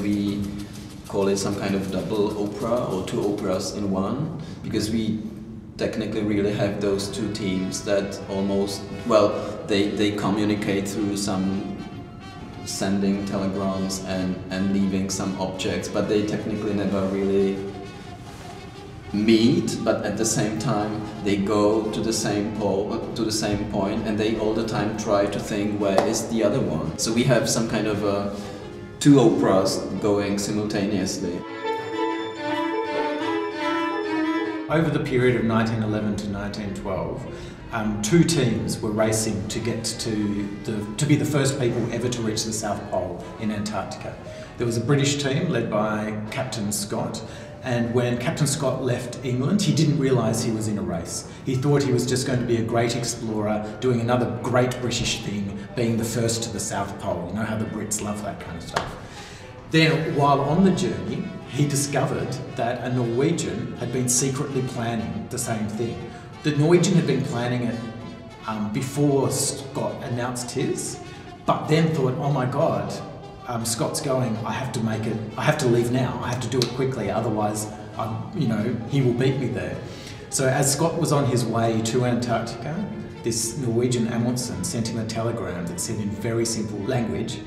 We call it some kind of double opera or two operas in one, because we technically really have those two teams that almost, well, they communicate through some sending telegrams and leaving some objects, but they technically never really meet, but at the same time they go to the same pole, to the same point, and they all the time try to think where is the other one. So we have some kind of two operas going simultaneously. Over the period of 1911 to 1912, two teams were racing to get to be the first people ever to reach the South Pole in Antarctica. There was a British team led by Captain Scott, and when Captain Scott left England, he didn't realise he was in a race. He thought he was just going to be a great explorer, doing another great British thing, being the first to the South Pole. You know how the Brits love that kind of stuff. Then, while on the journey, he discovered that a Norwegian had been secretly planning the same thing. The Norwegian had been planning it before Scott announced his, but then thought, oh my God, Scott's going, I have to make it, I have to leave now, I have to do it quickly, otherwise, you know, he will beat me there. So as Scott was on his way to Antarctica, this Norwegian Amundsen sent him a telegram that said in very simple language,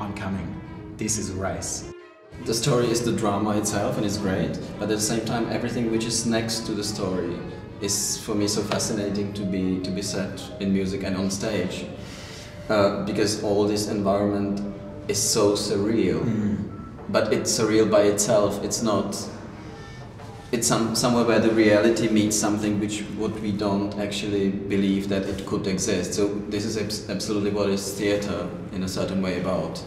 I'm coming, this is a race. The story is the drama itself and it's great, but at the same time everything which is next to the story is for me so fascinating to be set in music and on stage, because all this environment is so surreal. But it's surreal by itself. It's not. It's somewhere where the reality meets something which what we don't actually believe that it could exist. So this is absolutely what is theatre in a certain way about.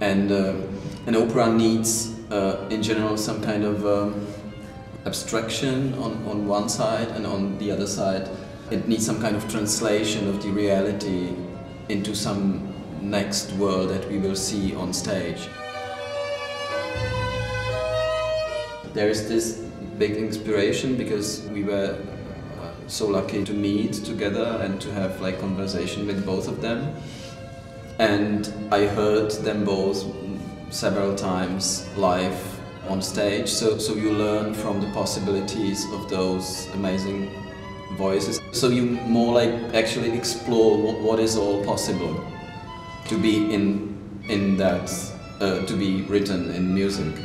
And an opera needs, in general, some kind of abstraction on one side, and on the other side it needs some kind of translation of the reality into some next world that we will see on stage. There is this big inspiration because we were so lucky to meet together and to have like conversation with both of them, and I heard them both several times live on stage, so you learn from the possibilities of those amazing voices. So you more like actually explore what is all possible to be in that, to be written in music.